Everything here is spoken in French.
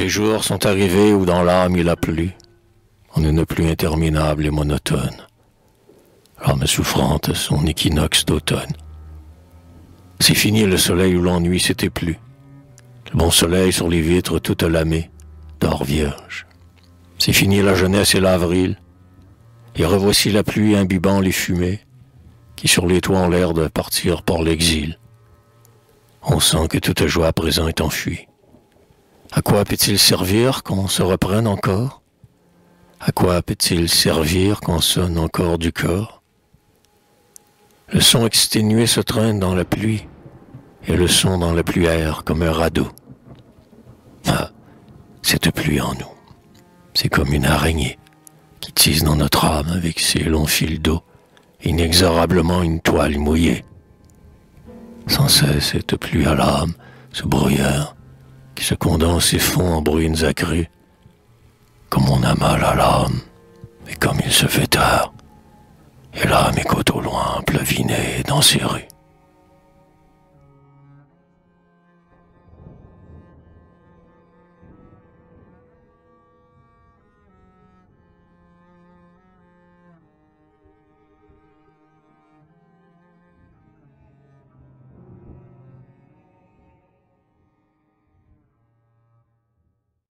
Les jours sont arrivés où dans l'âme il a plu, en une pluie interminable et monotone. L'âme souffrante, son équinoxe d'automne. C'est fini le soleil où l'ennui s'était plu. Le bon soleil sur les vitres toutes lamées, d'or vierge. C'est fini la jeunesse et l'avril. Et revoici la pluie imbibant les fumées, qui sur les toits ont l'air de partir par l'exil. On sent que toute joie à présent est enfuie. À quoi peut-il servir qu'on se reprenne encore? À quoi peut-il servir qu'on sonne encore du corps? Le son exténué se traîne dans la pluie, et le son dans la pluie erre comme un radeau. Ah, cette pluie en nous, c'est comme une araignée qui tisse dans notre âme avec ses longs fils d'eau, inexorablement une toile mouillée. Sans cesse cette pluie à l'âme, ce brouillard, qui se condense et fond en bruines accrues, comme on a mal à l'âme, et comme il se fait tard, et l'âme écoute au loin, pleuviner dans ses rues.